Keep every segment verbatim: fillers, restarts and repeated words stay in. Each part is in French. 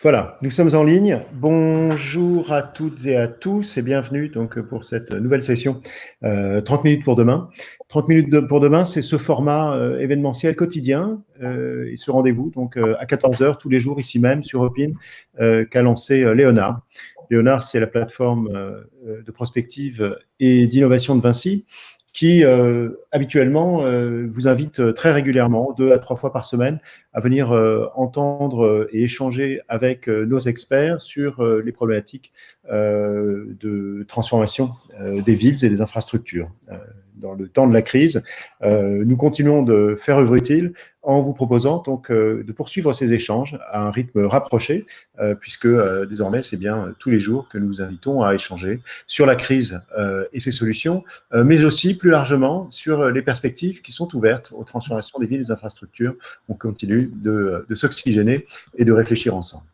Voilà, nous sommes en ligne. Bonjour à toutes et à tous et bienvenue donc pour cette nouvelle session euh, trente minutes pour demain. trente minutes de, pour demain, c'est ce format euh, événementiel quotidien euh, et ce rendez-vous donc euh, à quatorze heures tous les jours ici même sur Opine euh, qu'a lancé euh, Léonard. Léonard, c'est la plateforme euh, de prospective et d'innovation de Vinci qui euh, habituellement euh, vous invite très régulièrement, deux à trois fois par semaine, à venir euh, entendre et échanger avec euh, nos experts sur euh, les problématiques euh, de transformation euh, des villes et des infrastructures. Euh, dans le temps de la crise, euh, nous continuons de faire œuvre utile en vous proposant donc euh, de poursuivre ces échanges à un rythme rapproché, euh, puisque euh, désormais c'est bien euh, tous les jours que nous vous invitons à échanger sur la crise euh, et ses solutions, euh, mais aussi plus largement sur euh, les perspectives qui sont ouvertes aux transformations des villes et des infrastructures. On continue de, de s'oxygéner et de réfléchir ensemble.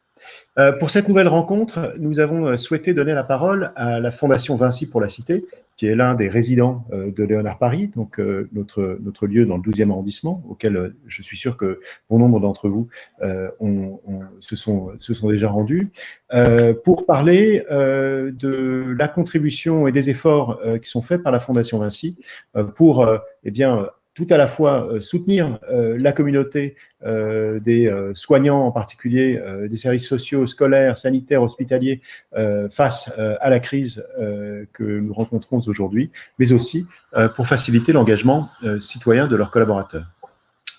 Euh, pour cette nouvelle rencontre, nous avons souhaité donner la parole à la Fondation Vinci pour la Cité, qui est l'un des résidents euh, de Léonard Paris, donc euh, notre, notre lieu dans le douzième arrondissement, auquel euh, je suis sûr que bon nombre d'entre vous euh, on, on, se, sont, se sont déjà rendus, euh, pour parler euh, de la contribution et des efforts euh, qui sont faits par la Fondation Vinci euh, pour euh, eh bien, tout à la fois euh, soutenir euh, la communauté euh, des euh, soignants, en particulier euh, des services sociaux, scolaires, sanitaires, hospitaliers, euh, face euh, à la crise euh, que nous rencontrons aujourd'hui, mais aussi euh, pour faciliter l'engagement euh, citoyen de leurs collaborateurs.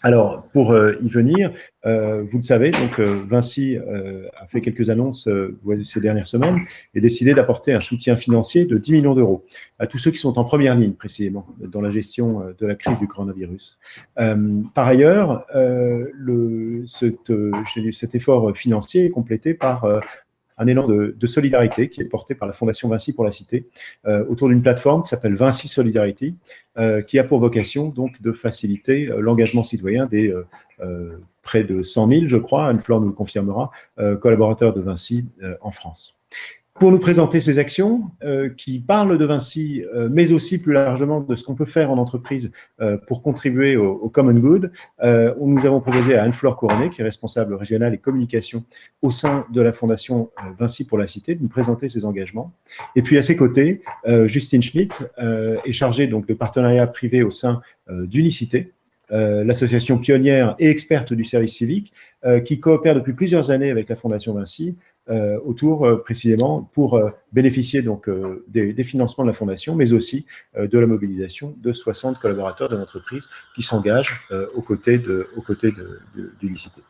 Alors, pour euh, y venir, euh, vous le savez, donc euh, Vinci euh, a fait quelques annonces euh, ces dernières semaines et décidé d'apporter un soutien financier de dix millions d'euros à tous ceux qui sont en première ligne, précisément, dans la gestion euh, de la crise du coronavirus. Euh, par ailleurs, euh, le, cet, euh, cet effort financier est complété par euh, un élan de, de solidarité qui est porté par la Fondation Vinci pour la Cité euh, autour d'une plateforme qui s'appelle Vinci Solidarity, euh, qui a pour vocation donc de faciliter euh, l'engagement citoyen des euh, euh, près de cent mille, je crois, Anne-Flore nous le confirmera, euh, collaborateurs de Vinci euh, en France. Pour nous présenter ces actions euh, qui parlent de Vinci, euh, mais aussi plus largement de ce qu'on peut faire en entreprise euh, pour contribuer au, au common good, euh, nous avons proposé à Anne-Flore Couronné, qui est responsable régionale et communication au sein de la Fondation Vinci pour la Cité, de nous présenter ses engagements. Et puis à ses côtés, euh, Justine Schmitt euh, est chargée donc de partenariat privé au sein euh, d'Unis-Cité, Euh, l'association pionnière et experte du service civique euh, qui coopère depuis plusieurs années avec la Fondation Vinci euh, autour euh, précisément pour euh, bénéficier donc, euh, des, des financements de la Fondation, mais aussi euh, de la mobilisation de soixante collaborateurs de l'entreprise qui s'engagent euh, aux côtés de, aux côtés de, de, d'Unis-Cité.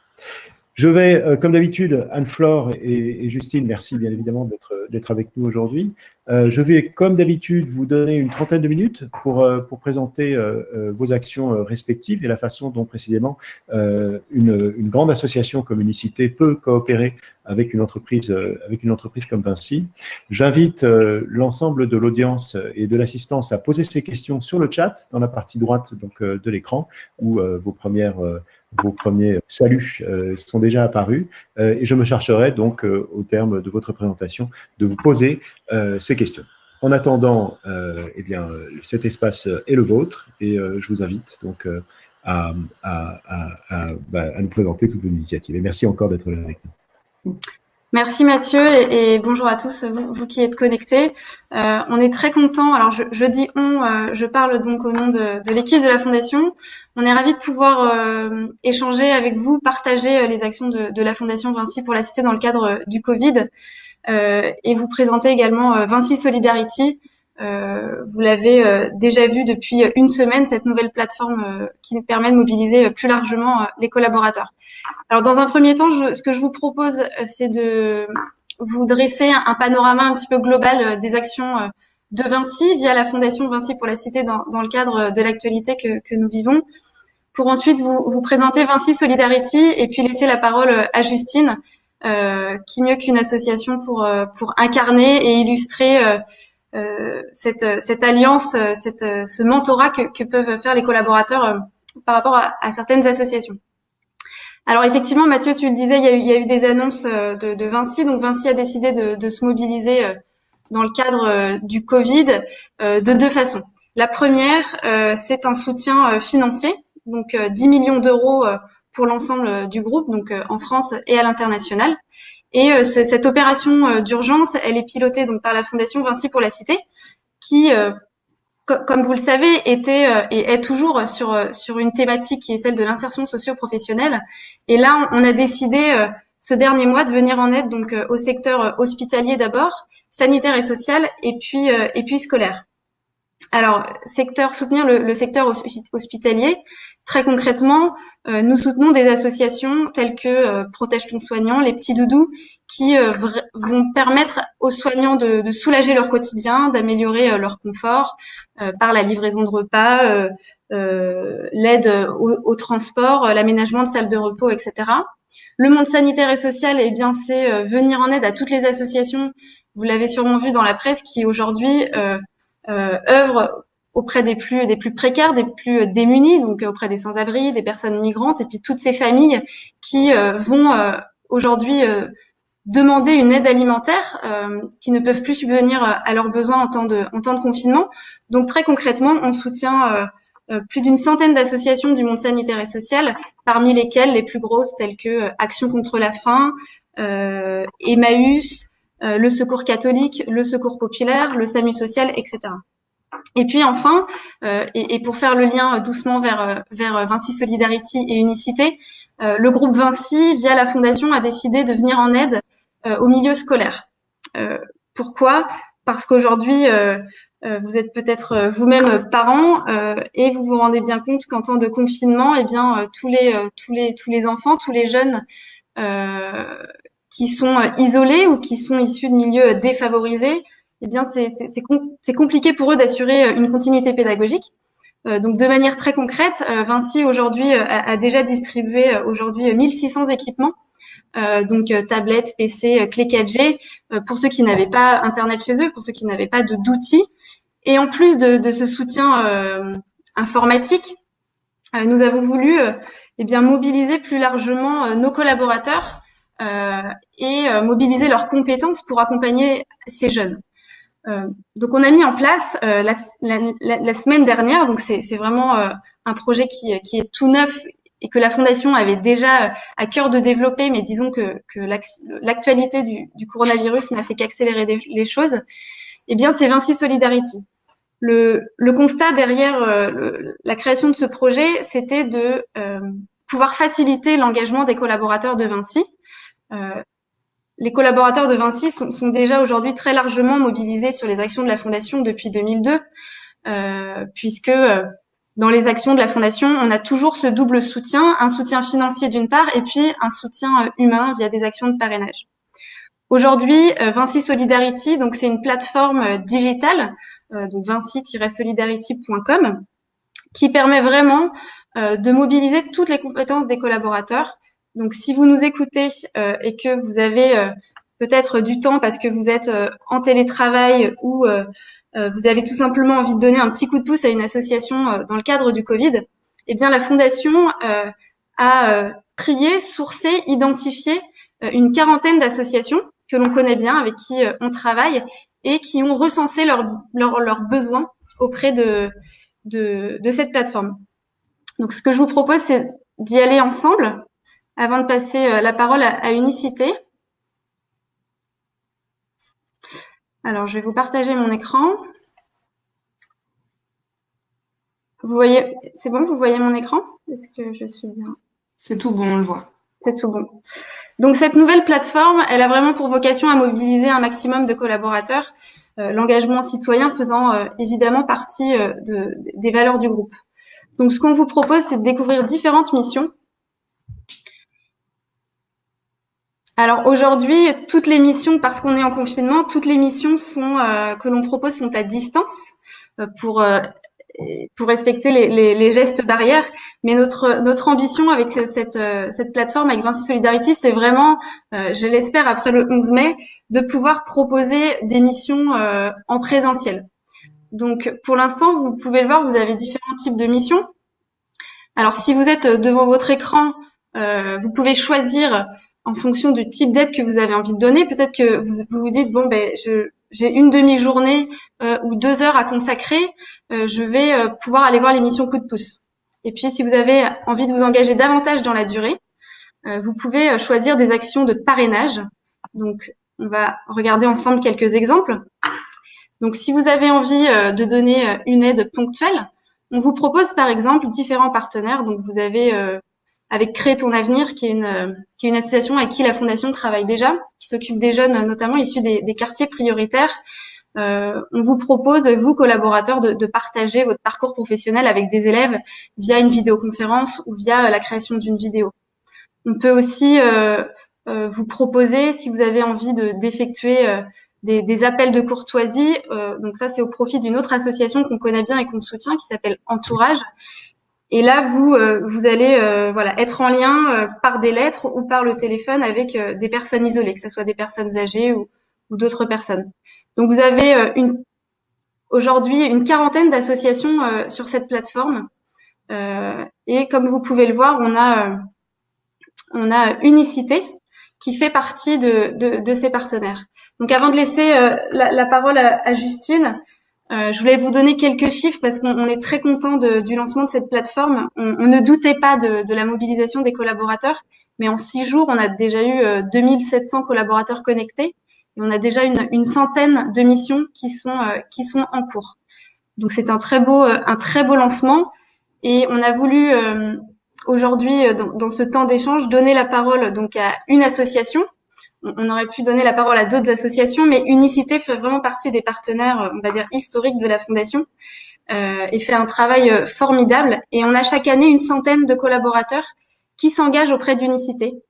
Je vais, euh, comme d'habitude, Anne-Flore et, et Justine, merci bien évidemment d'être avec nous aujourd'hui. Euh, je vais, comme d'habitude, vous donner une trentaine de minutes pour, euh, pour présenter euh, vos actions respectives et la façon dont, précisément, euh, une, une grande association comme Unis-Cité peut coopérer avec une entreprise, euh, avec une entreprise comme Vinci. J'invite euh, l'ensemble de l'audience et de l'assistance à poser ces questions sur le chat, dans la partie droite donc, euh, de l'écran, où euh, vos premières... Euh, Vos premiers saluts euh, sont déjà apparus euh, et je me chargerai donc euh, au terme de votre présentation de vous poser euh, ces questions. En attendant, euh, eh bien, cet espace est le vôtre et euh, je vous invite donc euh, à, à, à, à, bah, à nous présenter toutes vos initiatives. Et merci encore d'être là avec nous. Merci Mathieu et, et bonjour à tous, vous, vous qui êtes connectés. Euh, on est très contents, alors je, je dis on, euh, je parle donc au nom de, de l'équipe de la Fondation. On est ravis de pouvoir euh, échanger avec vous, partager euh, les actions de, de la Fondation Vinci pour la Cité dans le cadre euh, du Covid euh, et vous présenter également euh, Vinci Solidarity. Euh, vous l'avez euh, déjà vu depuis une semaine, cette nouvelle plateforme euh, qui permet de mobiliser euh, plus largement euh, les collaborateurs. Alors, dans un premier temps, je, ce que je vous propose, euh, c'est de vous dresser un, un panorama un petit peu global euh, des actions euh, de Vinci via la Fondation Vinci pour la Cité dans, dans le cadre de l'actualité que, que nous vivons, pour ensuite vous, vous présenter Vinci Solidarity et puis laisser la parole à Justine, euh, qui mieux qu'une association pour, euh, pour incarner et illustrer euh, Euh, cette, cette alliance, cette, ce mentorat que, que peuvent faire les collaborateurs euh, par rapport à, à certaines associations. Alors effectivement, Mathieu, tu le disais, il y a eu, il y a eu des annonces de, de Vinci. Donc Vinci a décidé de, de se mobiliser euh, dans le cadre euh, du Covid euh, de deux façons. La première, euh, c'est un soutien euh, financier, donc euh, dix millions d'euros euh, pour l'ensemble euh, du groupe, donc euh, en France et à l'international. Et euh, cette opération euh, d'urgence, elle est pilotée donc par la Fondation Vinci pour la Cité, qui, euh, co comme vous le savez, était euh, et est toujours sur sur une thématique qui est celle de l'insertion socio-professionnelle. Et là, on, on a décidé euh, ce dernier mois de venir en aide donc euh, au secteur hospitalier d'abord, sanitaire et social, et puis euh, et puis scolaire. Alors, secteur soutenir le, le secteur hospitalier. Très concrètement, euh, nous soutenons des associations telles que euh, Protège ton soignant, les petits doudous, qui euh, vont permettre aux soignants de, de soulager leur quotidien, d'améliorer euh, leur confort euh, par la livraison de repas, euh, euh, l'aide au, au transport, euh, l'aménagement de salles de repos, et cetera. Le monde sanitaire et social, eh bien, c'est euh, venir en aide à toutes les associations, vous l'avez sûrement vu dans la presse, qui aujourd'hui euh, euh, œuvrent auprès des plus des plus précaires, des plus démunis, donc auprès des sans-abri, des personnes migrantes, et puis toutes ces familles qui euh, vont euh, aujourd'hui euh, demander une aide alimentaire, euh, qui ne peuvent plus subvenir à leurs besoins en temps de en temps de confinement. Donc très concrètement, on soutient euh, euh, plus d'une centaine d'associations du monde sanitaire et social, parmi lesquelles les plus grosses telles que Action contre la faim, euh, Emmaüs, euh, le Secours catholique, le Secours populaire, le Samu social, et cetera. Et puis enfin, euh, et, et pour faire le lien doucement vers, vers Vinci Solidarity et Unis-Cité, euh, le groupe Vinci, via la Fondation, a décidé de venir en aide euh, au milieu scolaire. Euh, pourquoi? Parce qu'aujourd'hui, euh, euh, vous êtes peut-être vous-même parents euh, et vous vous rendez bien compte qu'en temps de confinement, eh bien euh, tous les euh, tous les tous les enfants, tous les jeunes euh, qui sont isolés ou qui sont issus de milieux défavorisés, eh bien, c'est compliqué pour eux d'assurer une continuité pédagogique. Euh, donc, de manière très concrète, euh, Vinci, aujourd'hui, euh, a, a déjà distribué euh, aujourd'hui mille six cents équipements, euh, donc euh, tablettes, P C, euh, clés quatre G, euh, pour ceux qui n'avaient pas Internet chez eux, pour ceux qui n'avaient pas d'outils. Et en plus de, de ce soutien euh, informatique, euh, nous avons voulu euh, eh bien, mobiliser plus largement euh, nos collaborateurs euh, et euh, mobiliser leurs compétences pour accompagner ces jeunes. Euh, donc on a mis en place euh, la, la, la, la semaine dernière, donc c'est vraiment euh, un projet qui, qui est tout neuf et que la Fondation avait déjà à cœur de développer, mais disons que, que l'actualité du, du coronavirus n'a fait qu'accélérer les choses, eh bien c'est Vinci Solidarity. Le, le constat derrière euh, le, la création de ce projet, c'était de euh, pouvoir faciliter l'engagement des collaborateurs de Vinci. Euh, Les collaborateurs de Vinci sont, sont déjà aujourd'hui très largement mobilisés sur les actions de la Fondation depuis deux mille deux, euh, puisque euh, dans les actions de la Fondation, on a toujours ce double soutien, un soutien financier d'une part et puis un soutien euh, humain via des actions de parrainage. Aujourd'hui, euh, Vinci Solidarity, donc c'est une plateforme euh, digitale, euh, donc vinci tiret solidarity point com, qui permet vraiment euh, de mobiliser toutes les compétences des collaborateurs. Donc, si vous nous écoutez euh, et que vous avez euh, peut-être du temps parce que vous êtes euh, en télétravail ou euh, euh, vous avez tout simplement envie de donner un petit coup de pouce à une association euh, dans le cadre du Covid, eh bien, la Fondation euh, a euh, trié, sourcé, identifié euh, une quarantaine d'associations que l'on connaît bien, avec qui euh, on travaille et qui ont recensé leurs leur, leur besoins auprès de, de, de cette plateforme. Donc, ce que je vous propose, c'est d'y aller ensemble. Avant de passer la parole à Unis-Cité. Alors, je vais vous partager mon écran. Vous voyez, c'est bon, vous voyez mon écran? Est-ce que je suis bien? C'est tout bon, on le voit. C'est tout bon. Donc, cette nouvelle plateforme, elle a vraiment pour vocation à mobiliser un maximum de collaborateurs, euh, l'engagement citoyen faisant euh, évidemment partie euh, de, des valeurs du groupe. Donc, ce qu'on vous propose, c'est de découvrir différentes missions. Alors aujourd'hui, toutes les missions, parce qu'on est en confinement, toutes les missions sont, euh, que l'on propose sont à distance euh, pour, euh, pour respecter les, les, les gestes barrières. Mais notre, notre ambition avec cette, euh, cette plateforme, avec Vinci Solidarity, c'est vraiment, euh, je l'espère après le onze mai, de pouvoir proposer des missions euh, en présentiel. Donc pour l'instant, vous pouvez le voir, vous avez différents types de missions. Alors si vous êtes devant votre écran, euh, vous pouvez choisir en fonction du type d'aide que vous avez envie de donner. Peut-être que vous vous, vous dites, bon, ben, j'ai une demi-journée euh, ou deux heures à consacrer, euh, je vais euh, pouvoir aller voir les missions coup de pouce. Et puis, si vous avez envie de vous engager davantage dans la durée, euh, vous pouvez choisir des actions de parrainage. Donc, on va regarder ensemble quelques exemples. Donc, si vous avez envie de donner une aide ponctuelle, on vous propose par exemple différents partenaires. Donc, vous avez euh, avec Créer ton avenir, qui est, une, qui est une association à qui la Fondation travaille déjà, qui s'occupe des jeunes, notamment issus des, des quartiers prioritaires. Euh, on vous propose, vous collaborateurs, de, de partager votre parcours professionnel avec des élèves via une vidéoconférence ou via la création d'une vidéo. On peut aussi euh, euh, vous proposer, si vous avez envie de, d'effectuer euh, des, des appels de courtoisie, euh, donc ça c'est au profit d'une autre association qu'on connaît bien et qu'on soutient, qui s'appelle Entourage. Et là, vous, euh, vous allez euh, voilà, être en lien euh, par des lettres ou par le téléphone avec euh, des personnes isolées, que ce soit des personnes âgées ou, ou d'autres personnes. Donc, vous avez euh, une, aujourd'hui une quarantaine d'associations euh, sur cette plateforme. Euh, et comme vous pouvez le voir, on a... Euh, On a Unis-Cité qui fait partie de, de, de ses partenaires. Donc, avant de laisser euh, la, la parole à, à Justine, euh, je voulais vous donner quelques chiffres parce qu'on est très content de, du lancement de cette plateforme. On, on ne doutait pas de, de la mobilisation des collaborateurs, mais en six jours, on a déjà eu euh, deux mille sept cents collaborateurs connectés et on a déjà une, une centaine de missions qui sont, euh, qui sont en cours. Donc, c'est un très beau, euh, un très beau lancement et on a voulu... Euh, Aujourd'hui, dans ce temps d'échange, donner la parole donc à une association. On aurait pu donner la parole à d'autres associations, mais Unis-Cité fait vraiment partie des partenaires, on va dire, historiques de la Fondation euh, et fait un travail formidable. Et on a chaque année une centaine de collaborateurs qui s'engagent auprès d'Unis-Cité.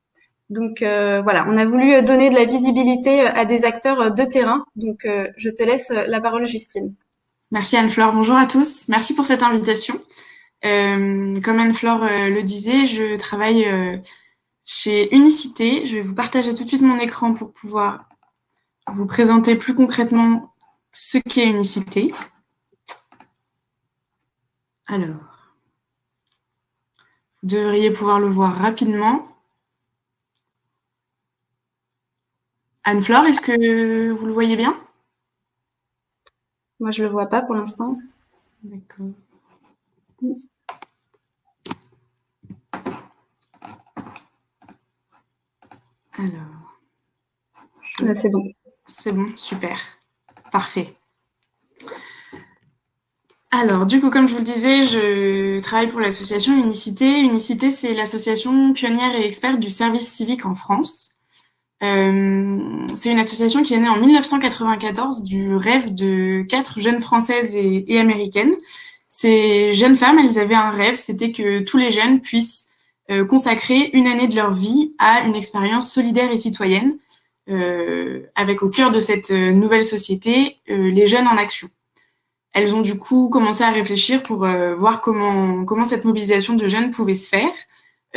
Donc euh, voilà, on a voulu donner de la visibilité à des acteurs de terrain. Donc euh, je te laisse la parole, Justine. Merci Anne-Flore, bonjour à tous. Merci pour cette invitation. Euh, comme Anne-Flore euh, le disait, je travaille euh, chez Unis-Cité. Je vais vous partager tout de suite mon écran pour pouvoir vous présenter plus concrètement ce qu'est Unis-Cité. Alors, vous devriez pouvoir le voir rapidement. Anne-Flore, est-ce que vous le voyez bien? Moi, je ne le vois pas pour l'instant. D'accord. Alors, je... là c'est bon. C'est bon, super, parfait. Alors, du coup, comme je vous le disais, je travaille pour l'association Unis-Cité. Unis-Cité, c'est l'association pionnière et experte du service civique en France. Euh, c'est une association qui est née en mille neuf cent quatre-vingt-quatorze du rêve de quatre jeunes Françaises et, et américaines. Ces jeunes femmes, elles avaient un rêve, c'était que tous les jeunes puissent euh, consacrer une année de leur vie à une expérience solidaire et citoyenne, euh, avec au cœur de cette nouvelle société, euh, les jeunes en action. Elles ont du coup commencé à réfléchir pour euh, voir comment, comment cette mobilisation de jeunes pouvait se faire,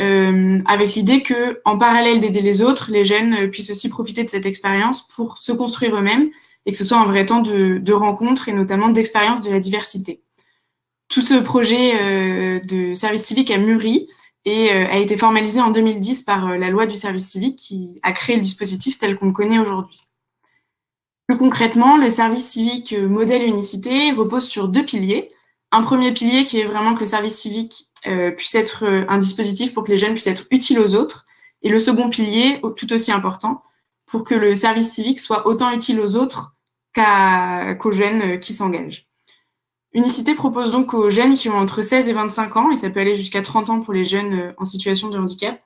euh, avec l'idée que, en parallèle d'aider les autres, les jeunes puissent aussi profiter de cette expérience pour se construire eux-mêmes et que ce soit un vrai temps de, de rencontre et notamment d'expérience de la diversité. Tout ce projet euh, de service civique a mûri et euh, a été formalisé en deux mille dix par euh, la loi du service civique qui a créé le dispositif tel qu'on le connaît aujourd'hui. Plus concrètement, le service civique euh, modèle Unis-Cité repose sur deux piliers. Un premier pilier qui est vraiment que le service civique euh, puisse être euh, un dispositif pour que les jeunes puissent être utiles aux autres. Et le second pilier, tout aussi important, pour que le service civique soit autant utile aux autres qu'à, qu'aux jeunes euh, qui s'engagent. Unis-Cité propose donc aux jeunes qui ont entre seize et vingt-cinq ans, et ça peut aller jusqu'à trente ans pour les jeunes en situation de handicap,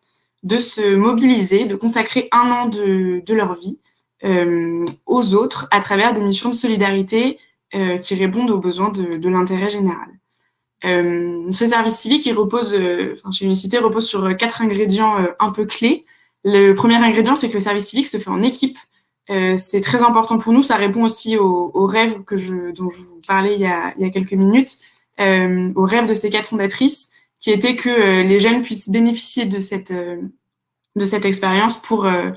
de se mobiliser, de consacrer un an de, de leur vie euh, aux autres à travers des missions de solidarité euh, qui répondent aux besoins de, de l'intérêt général. Euh, ce service civique, il repose, euh, enfin, chez Unis-Cité, repose sur quatre ingrédients euh, un peu clés. Le premier ingrédient, c'est que le service civique se fait en équipe. Euh, c'est très important pour nous, ça répond aussi aux, aux rêves que je, dont je vous parlais il y a, il y a quelques minutes, euh, aux rêves de ces quatre fondatrices, qui étaient que euh, les jeunes puissent bénéficier de cette, euh, de cette expérience pour, euh,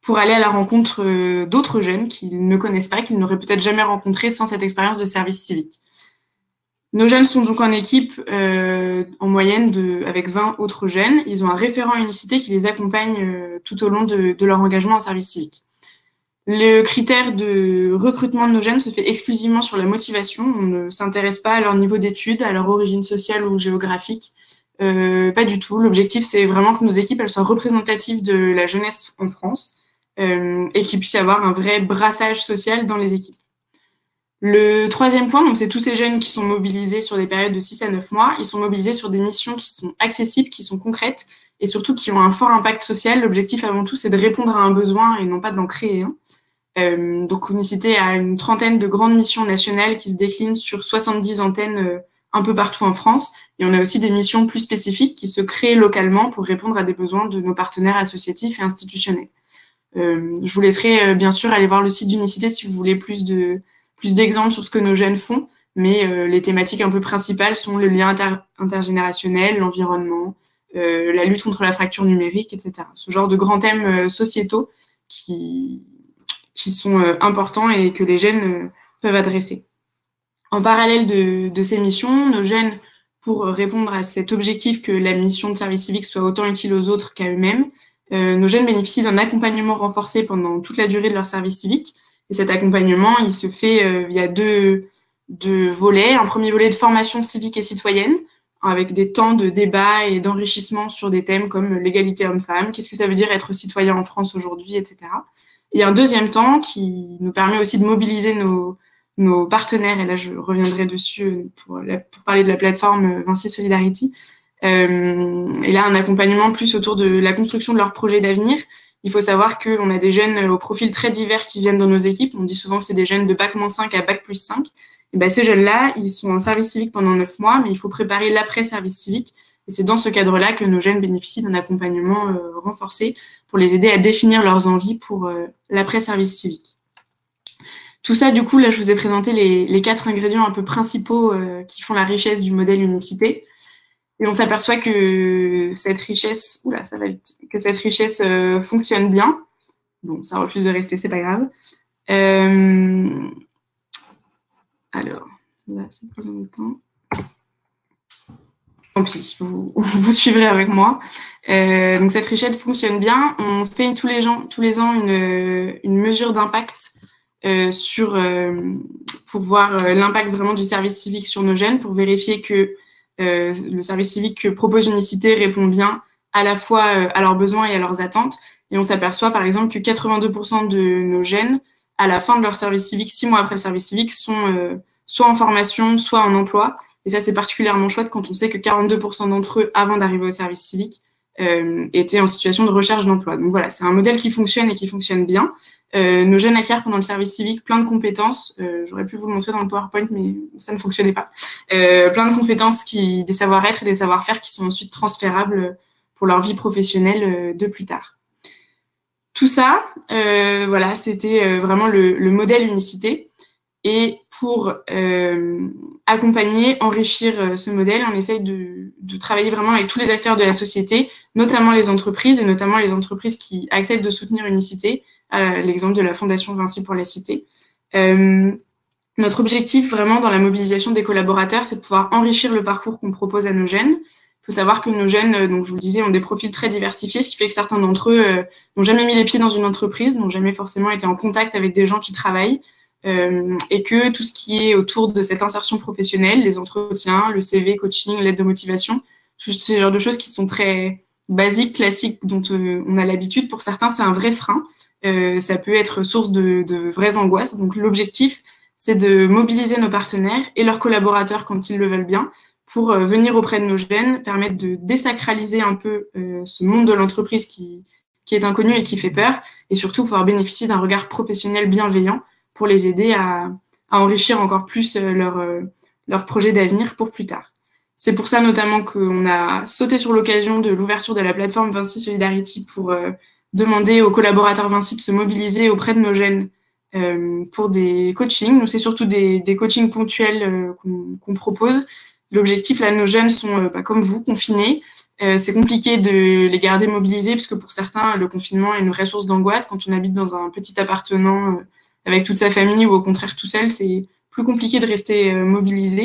pour aller à la rencontre euh, d'autres jeunes qu'ils ne connaissent pas, qu'ils n'auraient peut-être jamais rencontrés sans cette expérience de service civique. Nos jeunes sont donc en équipe, euh, en moyenne, de, avec vingt autres jeunes. Ils ont un référent Unis-Cité qui les accompagne euh, tout au long de, de leur engagement en service civique. Le critère de recrutement de nos jeunes se fait exclusivement sur la motivation. On ne s'intéresse pas à leur niveau d'études, à leur origine sociale ou géographique. Euh, pas du tout. L'objectif, c'est vraiment que nos équipes elles soient représentatives de la jeunesse en France, euh, et qu'il puisse y avoir un vrai brassage social dans les équipes. Le troisième point, donc c'est tous ces jeunes qui sont mobilisés sur des périodes de six à neuf mois. Ils sont mobilisés sur des missions qui sont accessibles, qui sont concrètes et surtout qui ont un fort impact social. L'objectif avant tout, c'est de répondre à un besoin et non pas d'en créer un. Euh, donc Unis-Cité a une trentaine de grandes missions nationales qui se déclinent sur soixante-dix antennes euh, un peu partout en France. Et on a aussi des missions plus spécifiques qui se créent localement pour répondre à des besoins de nos partenaires associatifs et institutionnels. Euh, je vous laisserai euh, bien sûr aller voir le site d'Unis-Cité si vous voulez plus de... plus d'exemples sur ce que nos jeunes font, mais euh, les thématiques un peu principales sont le lien inter intergénérationnel, l'environnement, euh, la lutte contre la fracture numérique, et cetera. Ce genre de grands thèmes euh, sociétaux qui, qui sont euh, importants et que les jeunes euh, peuvent adresser. En parallèle de, de ces missions, nos jeunes, pour répondre à cet objectif que la mission de service civique soit autant utile aux autres qu'à eux-mêmes, euh, nos jeunes bénéficient d'un accompagnement renforcé pendant toute la durée de leur service civique. Et cet accompagnement, il se fait euh, via deux, deux volets. Un premier volet de formation civique et citoyenne, avec des temps de débat et d'enrichissement sur des thèmes comme l'égalité homme-femme, qu'est-ce que ça veut dire être citoyen en France aujourd'hui, et cetera. Et un deuxième temps qui nous permet aussi de mobiliser nos, nos partenaires, et là je reviendrai dessus pour, la, pour parler de la plateforme Vinci Solidarity. Euh, et là, un accompagnement plus autour de la construction de leurs projets d'avenir. Il faut savoir qu'on a des jeunes au profil très divers qui viennent dans nos équipes. On dit souvent que c'est des jeunes de bac moins cinq à bac plus cinq. Et ben, ces jeunes-là, ils sont en service civique pendant neuf mois, mais il faut préparer l'après-service civique. Et c'est dans ce cadre-là que nos jeunes bénéficient d'un accompagnement euh, renforcé pour les aider à définir leurs envies pour euh, l'après-service civique. Tout ça, du coup, là, je vous ai présenté les, les quatre ingrédients un peu principaux euh, qui font la richesse du modèle Unis-Cité. Et on s'aperçoit que cette richesse, oula, ça va vite, que cette richesse euh, fonctionne bien. Bon, ça refuse de rester, c'est pas grave. Euh, alors, là, ça prend le temps. Tant pis, vous, vous suivrez avec moi. Euh, donc, cette richesse fonctionne bien. On fait tous les, gens, tous les ans une, une mesure d'impact euh, sur euh, pour voir euh, l'impact vraiment du service civique sur nos jeunes, pour vérifier que Euh, le service civique que propose Unis-Cité répond bien à la fois euh, à leurs besoins et à leurs attentes. Et on s'aperçoit par exemple que quatre-vingt-deux pour cent de nos jeunes, à la fin de leur service civique, six mois après le service civique, sont euh, soit en formation, soit en emploi. Et ça, c'est particulièrement chouette quand on sait que quarante-deux pour cent d'entre eux, avant d'arriver au service civique, euh, étaient en situation de recherche d'emploi. Donc voilà, c'est un modèle qui fonctionne et qui fonctionne bien. Euh, nos jeunes acquièrent pendant le service civique plein de compétences, euh, j'aurais pu vous le montrer dans le PowerPoint mais ça ne fonctionnait pas, euh, plein de compétences, qui, des savoir-être et des savoir-faire qui sont ensuite transférables pour leur vie professionnelle de plus tard. Tout ça, euh, voilà, c'était vraiment le, le modèle Unis-Cité. Et pour euh, accompagner, enrichir ce modèle, on essaye de, de travailler vraiment avec tous les acteurs de la société, notamment les entreprises, et notamment les entreprises qui acceptent de soutenir Unis-Cité, Euh, l'exemple de la Fondation Vinci pour la Cité. Euh, notre objectif vraiment dans la mobilisation des collaborateurs, c'est de pouvoir enrichir le parcours qu'on propose à nos jeunes. Il faut savoir que nos jeunes, euh, donc je vous le disais, ont des profils très diversifiés, ce qui fait que certains d'entre eux euh, n'ont jamais mis les pieds dans une entreprise, n'ont jamais forcément été en contact avec des gens qui travaillent, euh, et que tout ce qui est autour de cette insertion professionnelle, les entretiens, le C V, coaching, l'aide de motivation, tout ce genre de choses qui sont très basiques, classiques, dont euh, on a l'habitude, pour certains, c'est un vrai frein. Euh, ça peut être source de, de vraies angoisses. Donc l'objectif, c'est de mobiliser nos partenaires et leurs collaborateurs quand ils le veulent bien pour euh, venir auprès de nos jeunes, permettre de désacraliser un peu euh, ce monde de l'entreprise qui, qui est inconnu et qui fait peur, et surtout pouvoir bénéficier d'un regard professionnel bienveillant pour les aider à, à enrichir encore plus euh, leur, euh, leur projet d'avenir pour plus tard. C'est pour ça notamment qu'on a sauté sur l'occasion de l'ouverture de la plateforme Vinci Solidarity pour euh, demander aux collaborateurs Vinci de se mobiliser auprès de nos jeunes euh, pour des coachings. Nous, c'est surtout des, des coachings ponctuels euh, qu'on qu'on propose. L'objectif, là, nos jeunes sont, euh, bah, comme vous, confinés. Euh, c'est compliqué de les garder mobilisés parce que pour certains, le confinement est une vraie source d'angoisse. Quand on habite dans un petit appartement euh, avec toute sa famille ou au contraire tout seul, c'est plus compliqué de rester euh, mobilisé.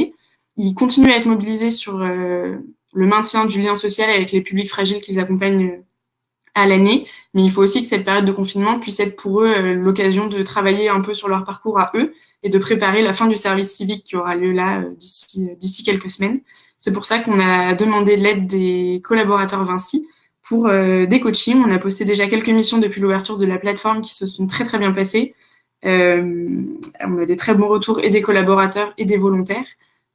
Ils continuent à être mobilisés sur euh, le maintien du lien social avec les publics fragiles qu'ils accompagnent euh, à l'année, mais il faut aussi que cette période de confinement puisse être pour eux euh, l'occasion de travailler un peu sur leur parcours à eux et de préparer la fin du service civique qui aura lieu là euh, d'ici euh, d'ici quelques semaines. C'est pour ça qu'on a demandé l'aide des collaborateurs Vinci pour euh, des coachings. On a posté déjà quelques missions depuis l'ouverture de la plateforme qui se sont très, très bien passées. Euh, on a des très bons retours et des collaborateurs et des volontaires.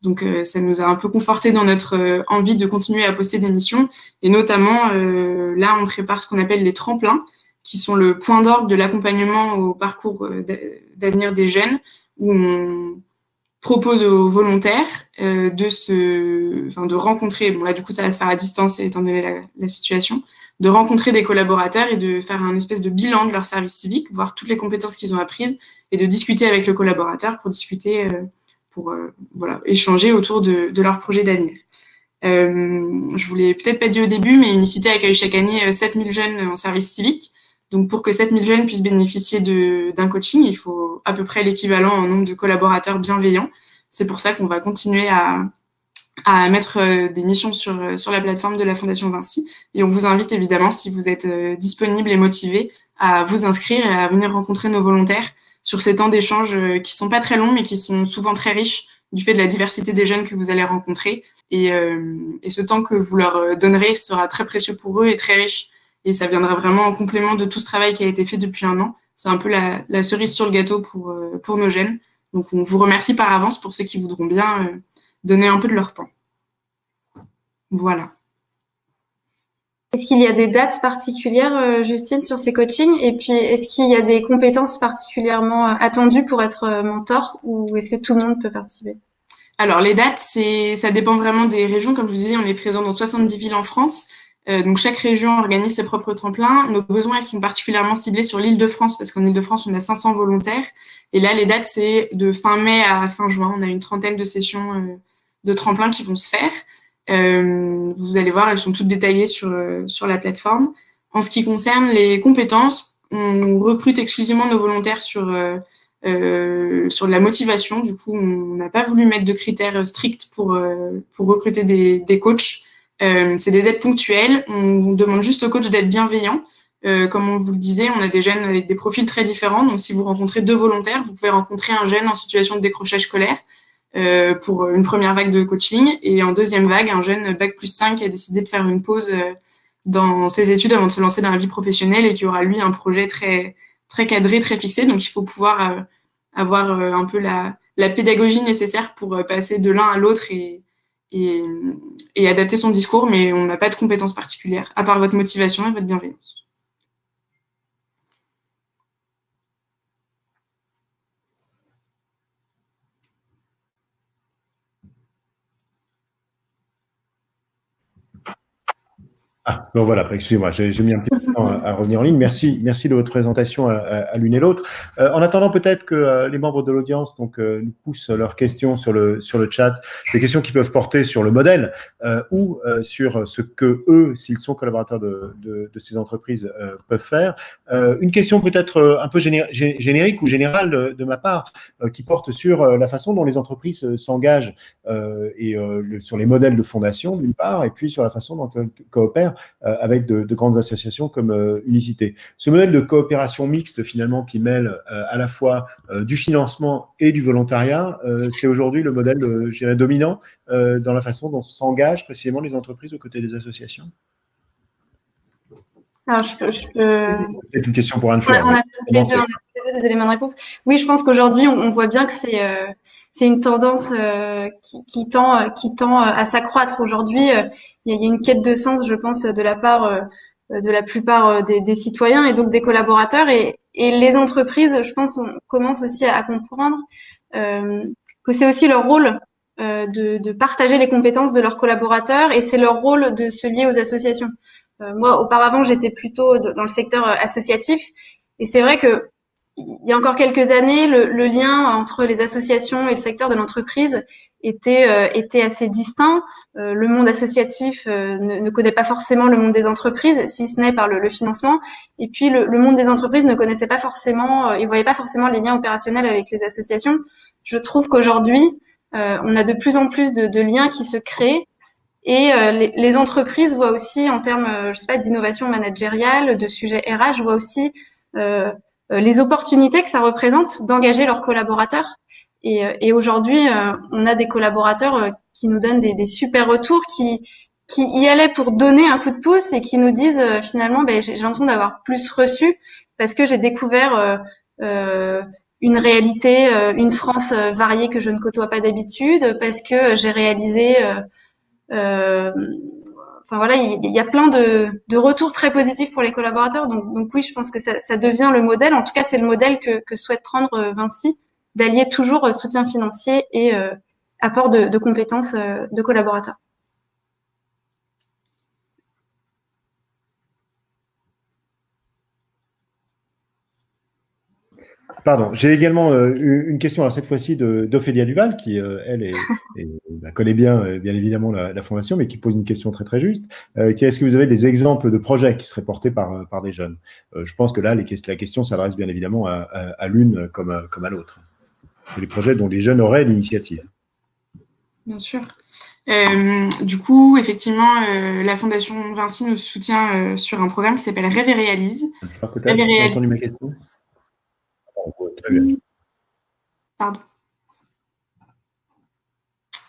Donc, euh, ça nous a un peu conforté dans notre euh, envie de continuer à poster des missions. Et notamment, euh, là, on prépare ce qu'on appelle les tremplins, qui sont le point d'orgue de l'accompagnement au parcours euh, d'avenir des jeunes, où on propose aux volontaires euh, de se, enfin, de rencontrer, bon là du coup ça va se faire à distance étant donné la, la situation, de rencontrer des collaborateurs et de faire un espèce de bilan de leur service civique, voir toutes les compétences qu'ils ont apprises et de discuter avec le collaborateur pour discuter, euh, pour euh, voilà, échanger autour de, de leur projet d'avenir. Euh, je vous l'ai peut-être pas dit au début, mais Unis-Cité accueille chaque année sept mille jeunes en service civique. Donc, pour que sept mille jeunes puissent bénéficier d'un coaching, il faut à peu près l'équivalent en nombre de collaborateurs bienveillants. C'est pour ça qu'on va continuer à, à mettre des missions sur, sur la plateforme de la Fondation Vinci. Et on vous invite évidemment, si vous êtes disponible et motivé, à vous inscrire et à venir rencontrer nos volontaires sur ces temps d'échange qui sont pas très longs, mais qui sont souvent très riches du fait de la diversité des jeunes que vous allez rencontrer. Et, euh, et ce temps que vous leur donnerez sera très précieux pour eux et très riche. Et ça viendra vraiment en complément de tout ce travail qui a été fait depuis un an. C'est un peu la, la cerise sur le gâteau pour, euh, pour nos jeunes. Donc, on vous remercie par avance pour ceux qui voudront bien euh, donner un peu de leur temps. Voilà. Est-ce qu'il y a des dates particulières, Justine, sur ces coachings? Et puis, est-ce qu'il y a des compétences particulièrement attendues pour être mentor ou est-ce que tout le monde peut participer? Alors, les dates, c'est, ça dépend vraiment des régions. Comme je vous disais, on est présent dans soixante-dix villes en France. Donc, chaque région organise ses propres tremplins. Nos besoins, ils sont particulièrement ciblés sur l'Île-de-France, parce qu'en Île-de-France, on a cinq cents volontaires. Et là, les dates, c'est de fin mai à fin juin. On a une trentaine de sessions de tremplins qui vont se faire. Euh, vous allez voir, elles sont toutes détaillées sur, sur la plateforme. En ce qui concerne les compétences, on recrute exclusivement nos volontaires sur, euh, sur de la motivation. Du coup, on n'a pas voulu mettre de critères stricts pour, pour recruter des, des coachs. Euh, c'est des aides ponctuelles, on demande juste au coach d'être bienveillant. Euh, comme on vous le disait, on a des jeunes avec des profils très différents, donc si vous rencontrez deux volontaires, vous pouvez rencontrer un jeune en situation de décrochage scolaire euh, pour une première vague de coaching, et en deuxième vague, un jeune bac plus cinq qui a décidé de faire une pause euh, dans ses études avant de se lancer dans la vie professionnelle et qui aura, lui, un projet très, très cadré, très fixé, donc il faut pouvoir euh, avoir euh, un peu la, la pédagogie nécessaire pour euh, passer de l'un à l'autre et Et, et adapter son discours, mais on n'a pas de compétences particulières, à part votre motivation et votre bienveillance. Ah, bon voilà, excusez-moi, j'ai mis un petit temps à, à revenir en ligne. Merci, merci de votre présentation à, à, à l'une et l'autre. Euh, en attendant, peut-être que euh, les membres de l'audience donc euh, nous poussent leurs questions sur le sur le chat, des questions qui peuvent porter sur le modèle euh, ou euh, sur ce que eux, s'ils sont collaborateurs de, de, de ces entreprises, euh, peuvent faire. Euh, une question peut-être un peu géné générique ou générale de, de ma part, euh, qui porte sur euh, la façon dont les entreprises s'engagent euh, et euh, le, sur les modèles de fondation d'une part, et puis sur la façon dont elles coopèrent avec de, de grandes associations comme euh, Unis-Cité. Ce modèle de coopération mixte, finalement, qui mêle euh, à la fois euh, du financement et du volontariat, euh, c'est aujourd'hui le modèle, euh, je dirais, dominant euh, dans la façon dont s'engagent précisément les entreprises aux côtés des associations. Alors, je peux... peux... C'est une question pour Anne-Flore. On a, on a, on a des éléments de réponse. Oui, je pense qu'aujourd'hui, on, on voit bien que c'est... Euh... C'est une tendance euh, qui, qui, tend, qui tend à s'accroître aujourd'hui. Euh, il y a une quête de sens, je pense, de la part euh, de la plupart des, des citoyens et donc des collaborateurs. Et, et les entreprises, je pense, on commence aussi à, à comprendre euh, que c'est aussi leur rôle euh, de, de partager les compétences de leurs collaborateurs et c'est leur rôle de se lier aux associations. Euh, moi, auparavant, j'étais plutôt dans le secteur associatif et c'est vrai que il y a encore quelques années, le, le lien entre les associations et le secteur de l'entreprise était, euh, était assez distinct. Euh, le monde associatif euh, ne, ne connaît pas forcément le monde des entreprises, si ce n'est par le, le financement. Et puis, le, le monde des entreprises ne connaissait pas forcément, euh, il voyait pas forcément les liens opérationnels avec les associations. Je trouve qu'aujourd'hui, euh, on a de plus en plus de, de liens qui se créent. Et euh, les, les entreprises voient aussi, en termes, euh, je sais pas, d'innovation managériale, de sujets R H, voient aussi... Euh, les opportunités que ça représente d'engager leurs collaborateurs. Et, et aujourd'hui, on a des collaborateurs qui nous donnent des, des super retours, qui, qui y allaient pour donner un coup de pouce et qui nous disent euh, finalement ben, j'ai, j'ai l'impression d'avoir plus reçu parce que j'ai découvert euh, euh, une réalité, euh, une France euh, variée que je ne côtoie pas d'habitude, parce que j'ai réalisé euh, euh, enfin voilà, il y, y a plein de, de retours très positifs pour les collaborateurs. Donc, donc oui, je pense que ça, ça devient le modèle. En tout cas, c'est le modèle que, que souhaite prendre euh, Vinci, d'allier toujours euh, soutien financier et euh, apport de, de compétences euh, de collaborateurs. Pardon, j'ai également euh, une question, alors cette fois-ci de, d'Ophélia Duval, qui, euh, elle, est, est, bah, connaît bien, euh, bien évidemment, la, la Fondation, mais qui pose une question très, très juste, euh, qui est, est-ce que vous avez des exemples de projets qui seraient portés par, par des jeunes ? euh, Je pense que là, les, la question s'adresse bien évidemment à, à, à l'une comme à, comme à l'autre. C'est les projets dont les jeunes auraient l'initiative. Bien sûr. Euh, du coup, effectivement, euh, la Fondation Vinci nous soutient euh, sur un programme qui s'appelle Rêve et Réalise. Alors, peut-être, Rêve et Réalise. Vous avez entendu ma question ? Pardon.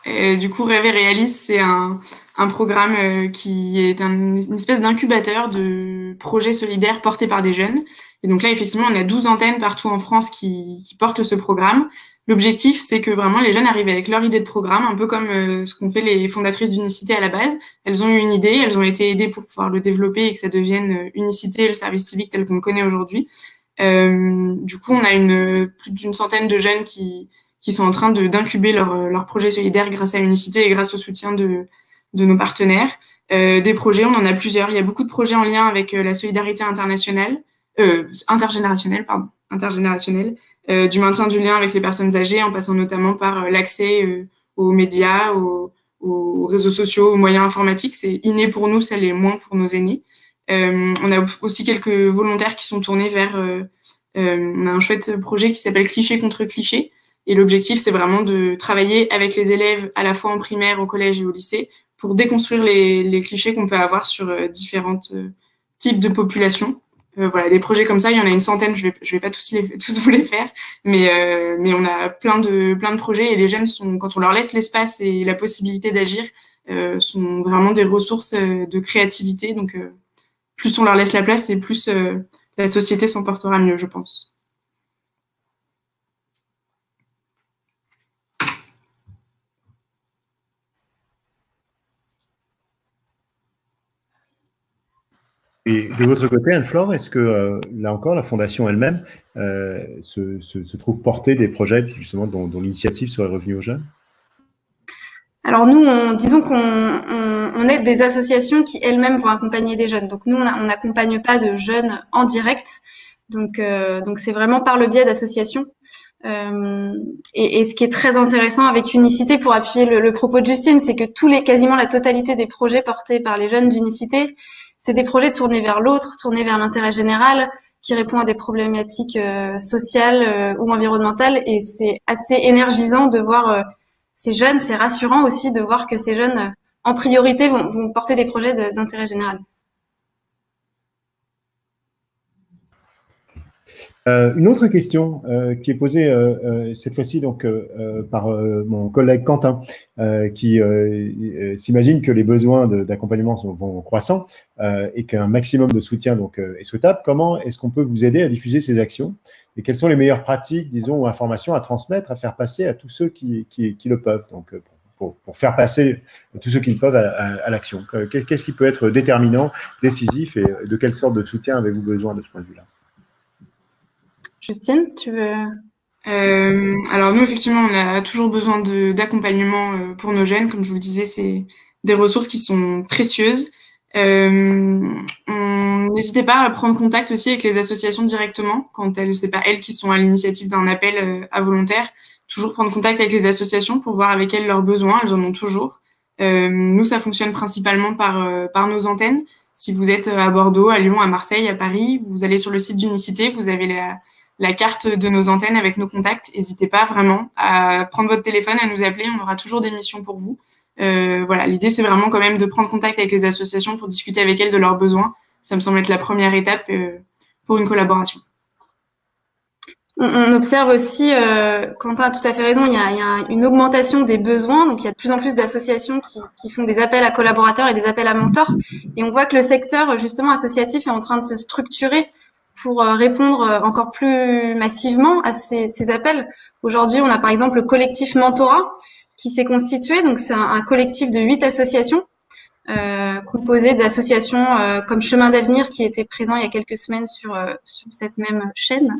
Euh, du coup, Rêve et Réalise, c'est un, un programme euh, qui est un, une espèce d'incubateur de projets solidaires portés par des jeunes. Et donc là, effectivement, on a douze antennes partout en France qui, qui portent ce programme. L'objectif, c'est que vraiment les jeunes arrivent avec leur idée de programme, un peu comme euh, ce qu'ont fait les fondatrices d'Unis-Cité à la base. Elles ont eu une idée, elles ont été aidées pour pouvoir le développer et que ça devienne euh, Unis-Cité, le service civique tel qu'on le connaît aujourd'hui. Euh, du coup, on a une, plus d'une centaine de jeunes qui, qui sont en train de, d'incuber leur, leur projet solidaire grâce à Unis-Cité et grâce au soutien de, de nos partenaires. Euh, des projets, on en a plusieurs. Il y a beaucoup de projets en lien avec la solidarité internationale, euh, intergénérationnelle, pardon, intergénérationnelle, euh, du maintien du lien avec les personnes âgées, en passant notamment par euh, l'accès euh, aux médias, aux, aux réseaux sociaux, aux moyens informatiques. C'est inné pour nous, ça l'est moins pour nos aînés. Euh, on a aussi quelques volontaires qui sont tournés vers... Euh, euh, on a un chouette projet qui s'appelle Cliché contre cliché. Et l'objectif, c'est vraiment de travailler avec les élèves à la fois en primaire, au collège et au lycée pour déconstruire les, les clichés qu'on peut avoir sur euh, différents euh, types de populations. Euh, voilà, des projets comme ça, il y en a une centaine. Je vais, je vais pas tous, les, tous vous les faire. Mais, euh, mais on a plein de, plein de projets. Et les jeunes, sont, quand on leur laisse l'espace et la possibilité d'agir, euh, sont vraiment des ressources euh, de créativité. Donc... Euh, plus on leur laisse la place et plus euh, la société s'en portera mieux, je pense. Et de votre côté, Anne-Flore, est-ce que, euh, là encore, la Fondation elle-même euh, se, se, se trouve portée des projets justement dont, dont l'initiative serait revenue aux jeunes ? Alors nous, on, disons qu'on on, on aide des associations qui elles-mêmes vont accompagner des jeunes. Donc nous, on n'accompagne pas de jeunes en direct. Donc euh, donc c'est vraiment par le biais d'associations. Euh, et, et ce qui est très intéressant avec Unis-Cité, pour appuyer le, le propos de Justine, c'est que tous les quasiment la totalité des projets portés par les jeunes d'Unis-Cité, c'est des projets tournés vers l'autre, tournés vers l'intérêt général, qui répond à des problématiques euh, sociales euh, ou environnementales. Et c'est assez énergisant de voir... Euh, Ces jeunes, c'est rassurant aussi de voir que ces jeunes, en priorité, vont, vont porter des projets de, d'intérêt général. Euh, une autre question euh, qui est posée euh, euh, cette fois-ci donc, euh, par euh, mon collègue Quentin, euh, qui euh, s'imagine que les besoins de, d'accompagnement sont, vont croissant euh, et qu'un maximum de soutien donc, euh, est souhaitable. Comment est-ce qu'on peut vous aider à diffuser ces actions ? Et quelles sont les meilleures pratiques, disons, ou informations à transmettre, à faire passer à tous ceux qui, qui, qui le peuvent, donc pour, pour, pour faire passer tous ceux qui le peuvent à, à, à l'action. Qu'est-ce qui peut être déterminant, décisif, et de quelle sorte de soutien avez-vous besoin de ce point de vue-là? Justine, tu veux euh, Alors nous, effectivement, on a toujours besoin de, d'accompagnement pour nos jeunes. Comme je vous le disais, c'est des ressources qui sont précieuses. Euh, on, n'hésitez pas à prendre contact aussi avec les associations directement quand elles, c'est pas elles qui sont à l'initiative d'un appel euh, à volontaires. Toujours prendre contact avec les associations pour voir avec elles leurs besoins, elles en ont toujours. Euh, nous, ça fonctionne principalement par, euh, par nos antennes. Si vous êtes à Bordeaux, à Lyon, à Marseille, à Paris, vous allez sur le site d'Unis-Cité, vous avez la, la carte de nos antennes avec nos contacts. N'hésitez pas vraiment à prendre votre téléphone, à nous appeler, on aura toujours des missions pour vous. Euh, voilà, l'idée, c'est vraiment quand même de prendre contact avec les associations pour discuter avec elles de leurs besoins. Ça me semble être la première étape euh, pour une collaboration. On observe aussi, euh, Quentin a tout à fait raison, il y a, il y a une augmentation des besoins, donc il y a de plus en plus d'associations qui, qui font des appels à collaborateurs et des appels à mentors, et on voit que le secteur justement associatif est en train de se structurer pour répondre encore plus massivement à ces, ces appels. Aujourd'hui, on a par exemple le collectif Mentorat qui s'est constitué, donc c'est un, un collectif de huit associations, euh, composé d'associations euh, comme Chemin d'avenir qui était présent il y a quelques semaines sur, euh, sur cette même chaîne,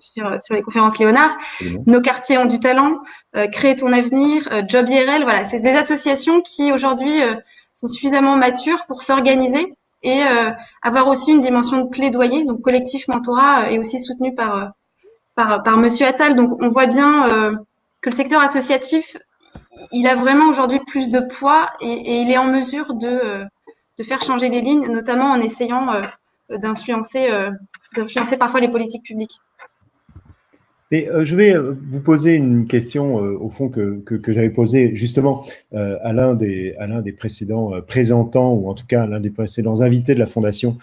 sur, sur les conférences Léonard, mmh. Nos quartiers ont du talent, euh, Créer ton avenir, euh, Job I R L, voilà, c'est des associations qui aujourd'hui euh, sont suffisamment matures pour s'organiser et euh, avoir aussi une dimension de plaidoyer. Donc collectif Mentorat euh, est aussi soutenu par, euh, par, par Monsieur Attal, donc on voit bien euh, que le secteur associatif il a vraiment aujourd'hui plus de poids et, et il est en mesure de, de faire changer les lignes, notamment en essayant d'influencer, d'influencer parfois les politiques publiques. Et je vais vous poser une question, au fond, que, que, que j'avais posée justement à l'un des, à l'un des précédents présentants, ou en tout cas à l'un des précédents invités de la Fondation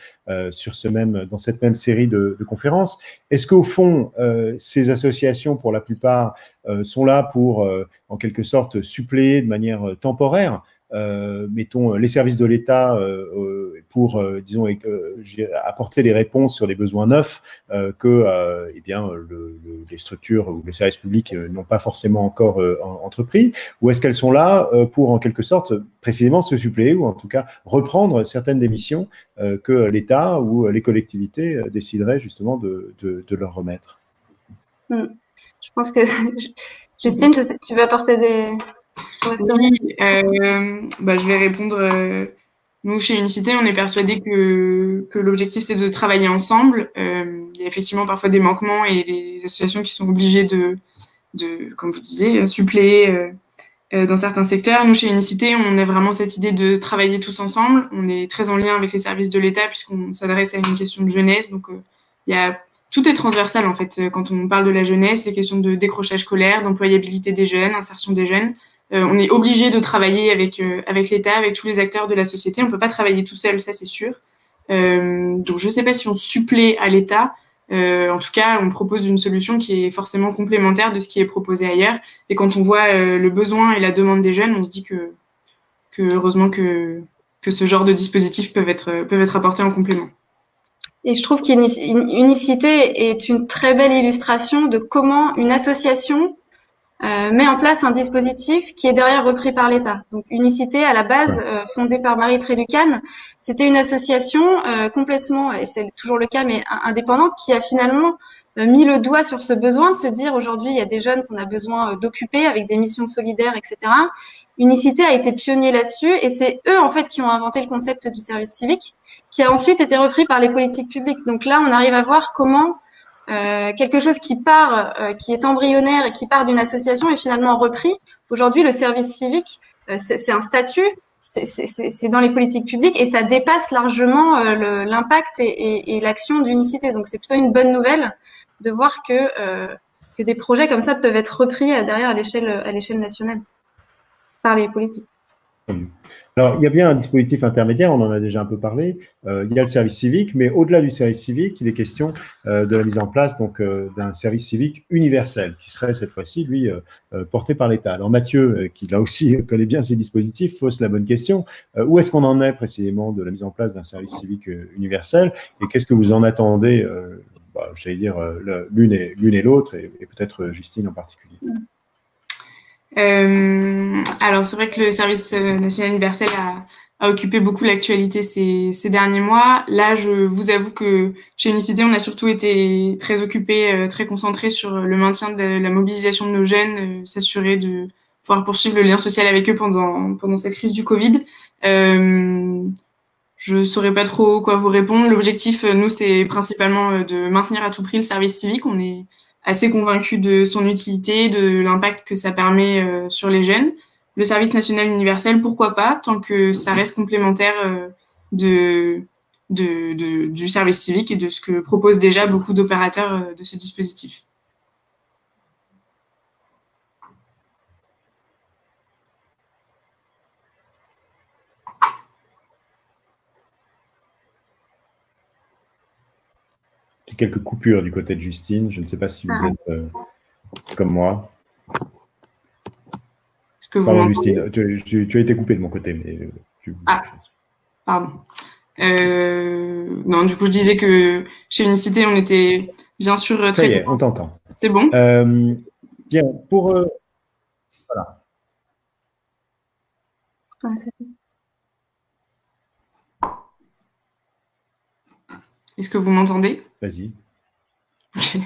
sur ce même, dans cette même série de, de conférences. Est-ce qu'au fond, ces associations, pour la plupart, sont là pour, en quelque sorte, suppléer de manière temporaire Euh, mettons les services de l'État euh, pour euh, disons euh, apporter des réponses sur des besoins neufs euh, que euh, eh bien le, le, les structures ou les services publics euh, n'ont pas forcément encore euh, entrepris, ou est-ce qu'elles sont là euh, pour en quelque sorte précisément se suppléer ou en tout cas reprendre certaines des missions euh, que l'État ou les collectivités euh, décideraient justement de, de, de leur remettre. Je pense que Justine, je sais, tu veux apporter des... Oui, euh, bah, je vais répondre. Nous, chez Unis-Cité, on est persuadés que, que l'objectif, c'est de travailler ensemble. Euh, il y a effectivement parfois des manquements et des associations qui sont obligées de, de comme vous disiez, suppléer euh, dans certains secteurs. Nous, chez Unis-Cité, on a vraiment cette idée de travailler tous ensemble. On est très en lien avec les services de l'État puisqu'on s'adresse à une question de jeunesse. Donc, euh, il y a, tout est transversal, en fait. Quand on parle de la jeunesse, les questions de décrochage scolaire, d'employabilité des jeunes, insertion des jeunes... Euh, on est obligé de travailler avec euh, avec l'État, avec tous les acteurs de la société. On peut pas travailler tout seul, ça c'est sûr. Euh, donc je sais pas si on supplée à l'État. Euh, en tout cas, on propose une solution qui est forcément complémentaire de ce qui est proposé ailleurs. Et quand on voit euh, le besoin et la demande des jeunes, on se dit que que heureusement que que ce genre de dispositifs peuvent être peuvent être apportés en complément. Et je trouve qu'Unis-Cité est une très belle illustration de comment une association Euh, met en place un dispositif qui est derrière repris par l'État. Donc Unis-Cité, à la base, euh, fondée par Marie Trélucane, c'était une association euh, complètement, et c'est toujours le cas, mais indépendante, qui a finalement euh, mis le doigt sur ce besoin de se dire aujourd'hui, il y a des jeunes qu'on a besoin euh, d'occuper avec des missions solidaires, et cetera. Unis-Cité a été pionnier là-dessus, et c'est eux, en fait, qui ont inventé le concept du service civique, qui a ensuite été repris par les politiques publiques. Donc là, on arrive à voir comment... Euh, quelque chose qui part, euh, qui est embryonnaire et qui part d'une association est finalement repris. Aujourd'hui, le service civique, euh, c'est un statut, c'est dans les politiques publiques et ça dépasse largement euh, l'impact et, et, et l'action d'Unis-Cité. Donc, c'est plutôt une bonne nouvelle de voir que, euh, que des projets comme ça peuvent être repris euh, derrière à l'échelle nationale par les politiques. Alors, il y a bien un dispositif intermédiaire, on en a déjà un peu parlé, euh, il y a le service civique, mais au-delà du service civique, il est question euh, de la mise en place donc euh, d'un service civique universel, qui serait cette fois-ci, lui, euh, porté par l'État. Alors Mathieu, euh, qui là aussi connaît bien ces dispositifs, pose la bonne question. Euh, où est-ce qu'on en est précisément de la mise en place d'un service civique euh, universel et qu'est-ce que vous en attendez, euh, bah, j'allais dire, euh, l'une et, l'une et l'autre, et, et peut-être Justine en particulier. Euh, alors c'est vrai que le service national universel a, a occupé beaucoup l'actualité ces, ces derniers mois. Là, je vous avoue que chez Unis-Cité, on a surtout été très occupés, très concentrés sur le maintien de la mobilisation de nos jeunes, euh, s'assurer de pouvoir poursuivre le lien social avec eux pendant pendant cette crise du Covid. Euh, je saurais pas trop quoi vous répondre. L'objectif, nous, c'est principalement de maintenir à tout prix le service civique. On est assez convaincu de son utilité, de l'impact que ça permet euh, sur les jeunes. Le service national universel, pourquoi pas, tant que ça reste complémentaire euh, de, de, de, du service civique et de ce que proposent déjà beaucoup d'opérateurs euh, de ce dispositif. quelques coupures du côté de Justine. Je ne sais pas si vous êtes euh, comme moi. Est-ce que vous Pardon, Justine, tu, tu, tu as été coupée de mon côté. Mais tu... Ah, pardon. Euh, non, du coup, je disais que chez Unis-Cité, on était bien sûr très... Ça y est, on t'entend. C'est bon. Euh, bien, pour... Euh, voilà. Ah, c'est bon. Est-ce que vous m'entendez? Vas-y. Okay.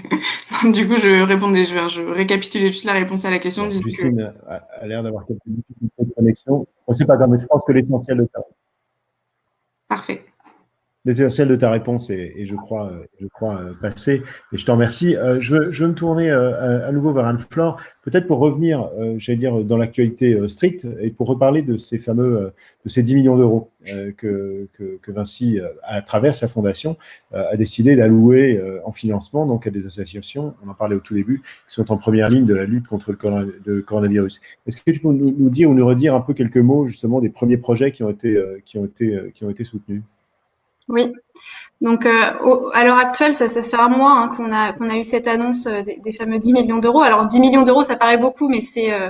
Donc, du coup, je répondais, je, je récapitulais juste la réponse à la question. Justine que... a, a l'air d'avoir quelques difficultés de connexion. On ne sait pas quand, mais je pense que l'essentiel de ta... Parfait. L'essentiel de ta réponse est, est je crois, je crois passé. Et je te remercie. Je, je vais me tourner à nouveau vers Anne-Flore, peut-être pour revenir, j'allais dire, dans l'actualité stricte et pour reparler de ces fameux, de ces dix millions d'euros que, que, que Vinci, à travers sa fondation, a décidé d'allouer en financement donc à des associations, on en parlait au tout début, qui sont en première ligne de la lutte contre le coronavirus. Est-ce que tu peux nous dire ou nous redire un peu quelques mots justement des premiers projets qui ont été, qui ont été, qui ont été soutenus? Oui, donc euh, au, à l'heure actuelle, ça, ça fait un mois hein, qu'on a, qu'on a eu cette annonce euh, des, des fameux dix millions d'euros. Alors dix millions d'euros, ça paraît beaucoup, mais c'est euh,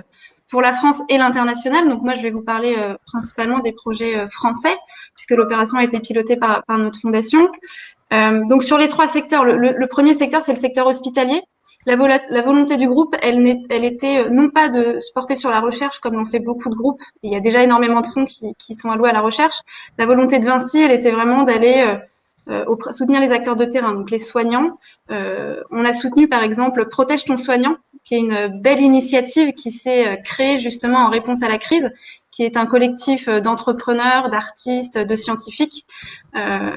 pour la France et l'international. Donc moi, je vais vous parler euh, principalement des projets euh, français, puisque l'opération a été pilotée par, par notre fondation. Euh, donc sur les trois secteurs, le, le, le premier secteur, c'est le secteur hospitalier. La, vola, la volonté du groupe, elle, elle était non pas de se porter sur la recherche, comme l'ont fait beaucoup de groupes. Il y a déjà énormément de fonds qui, qui sont alloués à la recherche. La volonté de Vinci, elle était vraiment d'aller euh, soutenir les acteurs de terrain, donc les soignants. Euh, on a soutenu, par exemple, Protège ton soignant, qui est une belle initiative qui s'est créée justement en réponse à la crise, qui est un collectif d'entrepreneurs, d'artistes, de scientifiques, euh,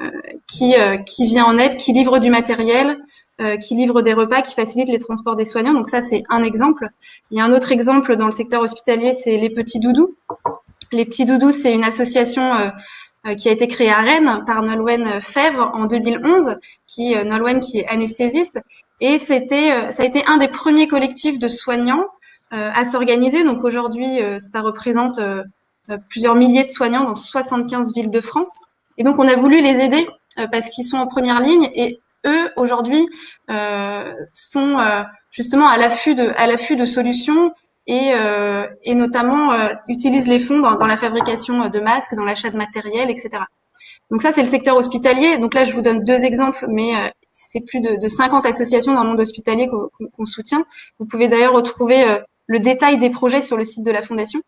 qui, euh, qui vient en aide, qui livre du matériel, Euh, qui livre des repas, qui facilite les transports des soignants. Donc ça, c'est un exemple. Il y a un autre exemple dans le secteur hospitalier, c'est les petits doudous. Les petits doudous, c'est une association euh, euh, qui a été créée à Rennes par Nolwenn Fèvre en deux mille onze, qui euh, Nolwenn qui est anesthésiste, et c'était, euh, ça a été un des premiers collectifs de soignants euh, à s'organiser. Donc aujourd'hui, euh, ça représente euh, plusieurs milliers de soignants dans soixante-quinze villes de France. Et donc on a voulu les aider euh, parce qu'ils sont en première ligne et eux, aujourd'hui, euh, sont euh, justement à l'affût de, à l'affût de solutions et, euh, et notamment euh, utilisent les fonds dans, dans la fabrication de masques, dans l'achat de matériel, et cetera. Donc ça, c'est le secteur hospitalier. Donc là, je vous donne deux exemples, mais euh, c'est plus de, de cinquante associations dans le monde hospitalier qu'on, qu'on soutient. Vous pouvez d'ailleurs retrouver euh, le détail des projets sur le site de la Fondation.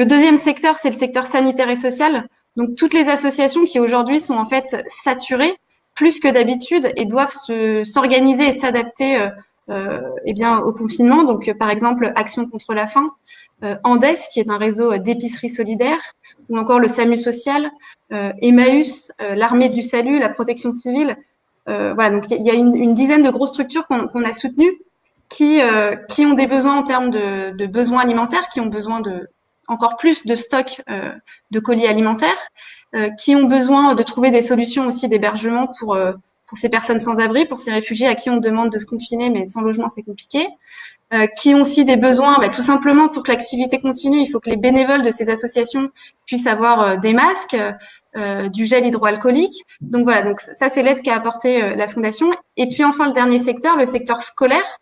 Le deuxième secteur, c'est le secteur sanitaire et social. Donc toutes les associations qui aujourd'hui sont en fait saturées, plus que d'habitude, et doivent se, s'organiser et s'adapter euh, euh, eh bien, au confinement. Donc, euh, par exemple, Action contre la faim, euh, Andes, qui est un réseau d'épicerie solidaire, ou encore le Samu social, euh, Emmaüs, euh, l'armée du salut, la protection civile. Euh, voilà, donc il y a une, une dizaine de grosses structures qu'on, qu'on a soutenues qui, euh, qui ont des besoins en termes de, de besoins alimentaires, qui ont besoin de encore plus de stocks euh, de colis alimentaires, euh, qui ont besoin de trouver des solutions aussi d'hébergement pour, euh, pour ces personnes sans abri, pour ces réfugiés à qui on demande de se confiner, mais sans logement, c'est compliqué, euh, qui ont aussi des besoins, bah, tout simplement pour que l'activité continue, il faut que les bénévoles de ces associations puissent avoir euh, des masques, euh, du gel hydroalcoolique. Donc voilà, donc ça, c'est l'aide qu'a apporté euh, la Fondation. Et puis enfin, le dernier secteur, le secteur scolaire,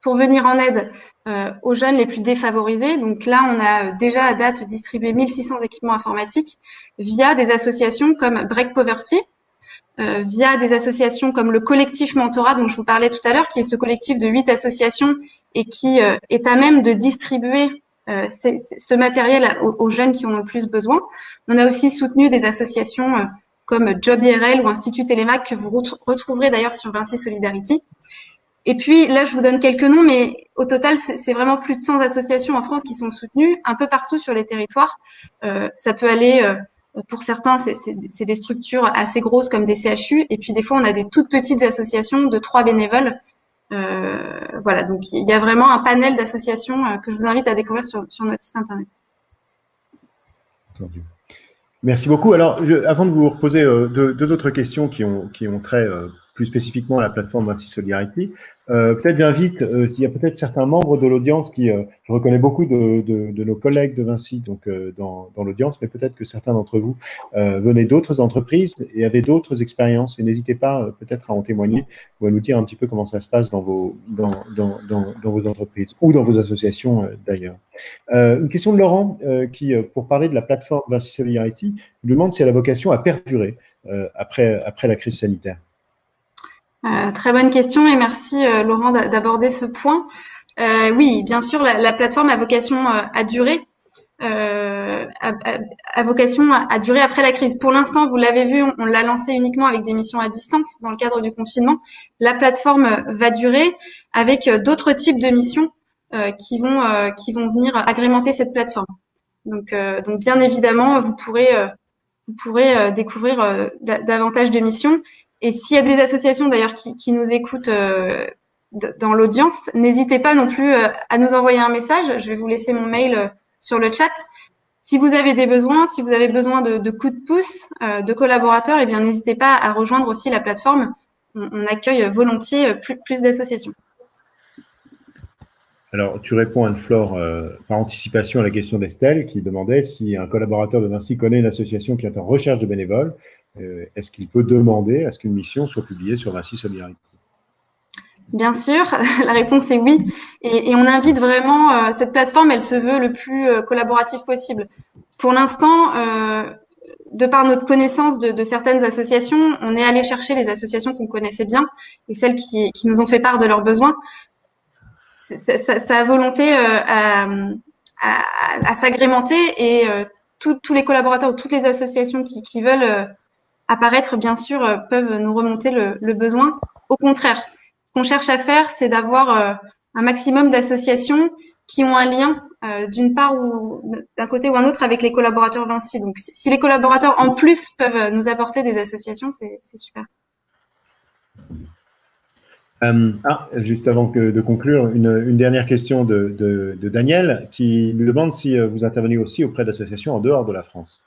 pour venir en aide euh, aux jeunes les plus défavorisés. Donc là, on a déjà à date distribué mille six cents équipements informatiques via des associations comme Break Poverty, euh, via des associations comme le Collectif Mentorat, dont je vous parlais tout à l'heure, qui est ce collectif de huit associations et qui euh, est à même de distribuer euh, ces, ce matériel aux, aux jeunes qui en ont le plus besoin. On a aussi soutenu des associations euh, comme Job I R L ou Institut Télémac, que vous retrouverez d'ailleurs sur Vinci Solidarity. Et puis là, je vous donne quelques noms, mais au total, c'est vraiment plus de cent associations en France qui sont soutenues, un peu partout sur les territoires. Euh, ça peut aller, euh, pour certains, c'est, c'est, c'est des structures assez grosses comme des C H U, et puis des fois, on a des toutes petites associations de trois bénévoles. Euh, voilà, donc il y a vraiment un panel d'associations euh, que je vous invite à découvrir sur, sur notre site internet. Entendu. Merci beaucoup. Alors, je, avant de vous reposer euh, deux, deux autres questions qui ont, qui ont trait euh, plus spécifiquement à la plateforme Vinci Solidarity. Euh, peut-être j'invite, euh, il y a peut-être certains membres de l'audience qui, euh, je reconnais beaucoup de, de, de nos collègues de Vinci donc, euh, dans, dans l'audience, mais peut-être que certains d'entre vous euh, venaient d'autres entreprises et avaient d'autres expériences, et n'hésitez pas euh, peut-être à en témoigner ou à nous dire un petit peu comment ça se passe dans vos, dans, dans, dans, dans vos entreprises ou dans vos associations euh, d'ailleurs. Euh, une question de Laurent euh, qui, pour parler de la plateforme Vinci Solidarity, nous demande si elle a vocation à perdurer euh, après, après la crise sanitaire. Euh, très bonne question et merci euh, Laurent d'aborder ce point. Euh, oui, bien sûr, la, la plateforme a vocation euh, à durer, euh, a, a, a vocation à, à durer après la crise. Pour l'instant, vous l'avez vu, on, on l'a lancée uniquement avec des missions à distance dans le cadre du confinement. La plateforme va durer avec euh, d'autres types de missions euh, qui vont euh, qui vont venir agrémenter cette plateforme. Donc, euh, donc bien évidemment, vous pourrez euh, vous pourrez euh, découvrir euh, davantage de missions. Et s'il y a des associations d'ailleurs qui, qui nous écoutent euh, dans l'audience, n'hésitez pas non plus euh, à nous envoyer un message. Je vais vous laisser mon mail euh, sur le chat. Si vous avez des besoins, si vous avez besoin de, de coups de pouce, euh, de collaborateurs, eh bien n'hésitez pas à rejoindre aussi la plateforme. On, on accueille volontiers plus, plus d'associations. Alors, tu réponds, Anne-Flore, euh, par anticipation à la question d'Estelle qui demandait si un collaborateur de Vinci connaît une association qui est en recherche de bénévoles. Euh, est-ce qu'il peut demander à ce qu'une mission soit publiée sur Vinci Solidarity? Bien sûr, la réponse est oui. Et, et on invite vraiment, euh, cette plateforme, elle se veut le plus euh, collaborative possible. Pour l'instant, euh, de par notre connaissance de, de certaines associations, on est allé chercher les associations qu'on connaissait bien et celles qui, qui nous ont fait part de leurs besoins. Ça, ça, ça a volonté euh, à, à, à s'agrémenter et euh, tout, tous les collaborateurs ou toutes les associations qui, qui veulent euh, apparaître, bien sûr, euh, peuvent nous remonter le, le besoin. Au contraire, ce qu'on cherche à faire, c'est d'avoir euh, un maximum d'associations qui ont un lien euh, d'une part ou d'un côté ou un autre avec les collaborateurs Vinci. Donc, si, si les collaborateurs, en plus, peuvent nous apporter des associations, c'est super. Euh, ah, juste avant que, de conclure, une, une dernière question de, de, de Daniel qui nous demande si vous intervenez aussi auprès d'associations en dehors de la France.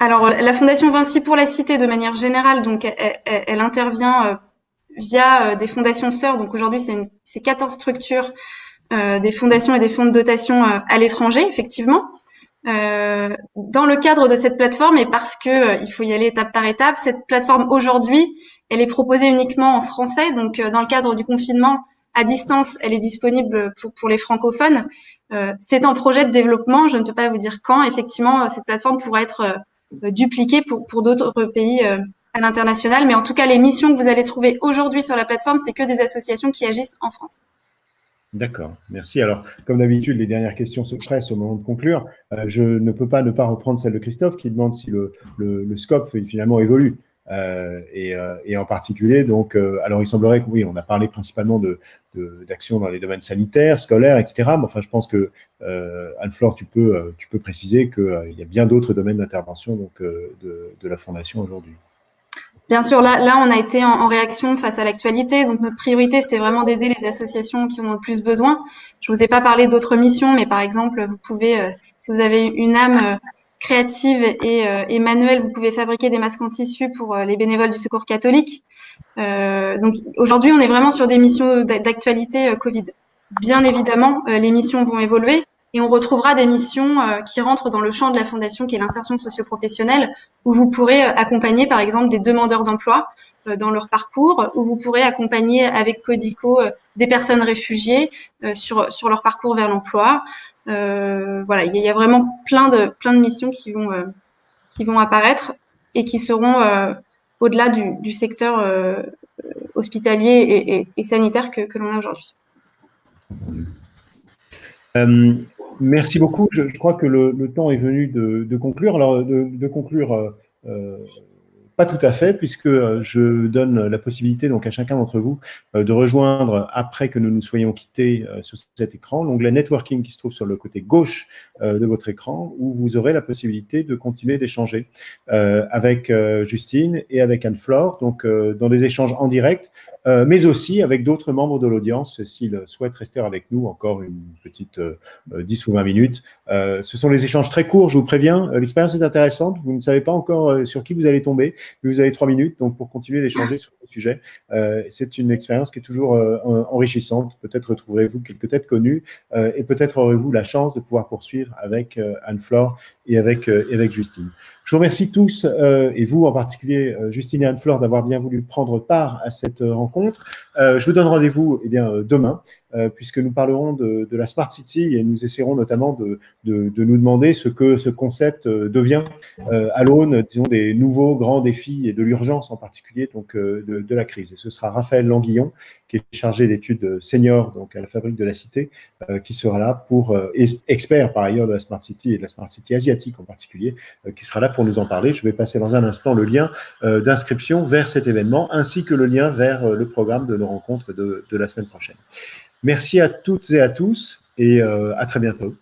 Alors, la Fondation Vinci pour la Cité, de manière générale, donc elle, elle, elle intervient via des fondations sœurs. Donc aujourd'hui, c'est quatorze structures, euh, des fondations et des fonds de dotation à l'étranger, effectivement. Euh, dans le cadre de cette plateforme, et parce que euh, il faut y aller étape par étape, cette plateforme aujourd'hui, elle est proposée uniquement en français. Donc, euh, dans le cadre du confinement à distance, elle est disponible pour, pour les francophones. Euh, c'est en projet de développement. Je ne peux pas vous dire quand. Effectivement, cette plateforme pourra être euh, dupliquée pour, pour d'autres pays euh, à l'international. Mais en tout cas, les missions que vous allez trouver aujourd'hui sur la plateforme, c'est que des associations qui agissent en France. D'accord, merci. Alors, comme d'habitude, les dernières questions se pressent au moment de conclure. Euh, je ne peux pas ne pas reprendre celle de Christophe qui demande si le, le, le scope finalement évolue. Euh, et, euh, et en particulier, donc, euh, alors il semblerait que oui, on a parlé principalement de, de, d'actions dans les domaines sanitaires, scolaires, et cetera. Mais enfin, je pense que euh, Anne-Flore, tu peux, euh, tu peux préciser qu'il euh, y a bien d'autres domaines d'intervention donc euh, de, de la Fondation aujourd'hui. Bien sûr, là, là, on a été en, en réaction face à l'actualité. Donc, notre priorité, c'était vraiment d'aider les associations qui en ont le plus besoin. Je vous ai pas parlé d'autres missions, mais par exemple, vous pouvez, euh, si vous avez une âme euh, créative et, euh, et manuelle, vous pouvez fabriquer des masques en tissu pour euh, les bénévoles du Secours catholique. Euh, donc, aujourd'hui, on est vraiment sur des missions d'actualité euh, Covid. Bien évidemment, euh, les missions vont évoluer. Et on retrouvera des missions euh, qui rentrent dans le champ de la Fondation, qui est l'insertion socio-professionnelle, où vous pourrez accompagner, par exemple, des demandeurs d'emploi euh, dans leur parcours, où vous pourrez accompagner avec Codico euh, des personnes réfugiées euh, sur, sur leur parcours vers l'emploi. Euh, voilà, il y a vraiment plein de, plein de missions qui vont, euh, qui vont apparaître et qui seront euh, au-delà du, du secteur euh, hospitalier et, et, et sanitaire que, que l'on a aujourd'hui. Euh, Merci beaucoup. Je, je crois que le, le temps est venu de, de conclure. Alors, de, de conclure, euh, euh, pas tout à fait, puisque je donne la possibilité donc à chacun d'entre vous euh, de rejoindre, après que nous nous soyons quittés euh, sur cet écran, l'onglet Networking qui se trouve sur le côté gauche euh, de votre écran, où vous aurez la possibilité de continuer d'échanger euh, avec euh, Justine et avec Anne-Flore, donc euh, dans des échanges en direct, Euh, mais aussi avec d'autres membres de l'audience, s'ils souhaitent rester avec nous encore une petite euh, dix ou vingt minutes. Euh, ce sont des échanges très courts, je vous préviens. L'expérience est intéressante, vous ne savez pas encore euh, sur qui vous allez tomber. Mais vous avez trois minutes donc pour continuer d'échanger sur le sujet. Euh, c'est une expérience qui est toujours euh, enrichissante. Peut-être retrouverez-vous quelques têtes connues euh, et peut-être aurez-vous la chance de pouvoir poursuivre avec euh, Anne-Flore et avec, euh, avec Justine. Je vous remercie tous euh, et vous en particulier, euh, Justine et Anne-Flore, d'avoir bien voulu prendre part à cette euh, rencontre. Euh, je vous donne rendez-vous eh bien, euh, demain, euh, puisque nous parlerons de, de la Smart City et nous essaierons notamment de, de, de nous demander ce que ce concept euh, devient euh, à l'aune, disons, des nouveaux grands défis et de l'urgence en particulier donc, euh, de, de la crise. Et ce sera Raphaël Languillon, qui est chargé d'études senior donc, à la Fabrique de la Cité, euh, qui sera là pour, euh, expert par ailleurs de la Smart City et de la Smart City asiatique en particulier, euh, qui sera là pour pour nous en parler. Je vais passer dans un instant le lien euh, d'inscription vers cet événement ainsi que le lien vers euh, le programme de nos rencontres de, de la semaine prochaine. Merci à toutes et à tous et euh, à très bientôt.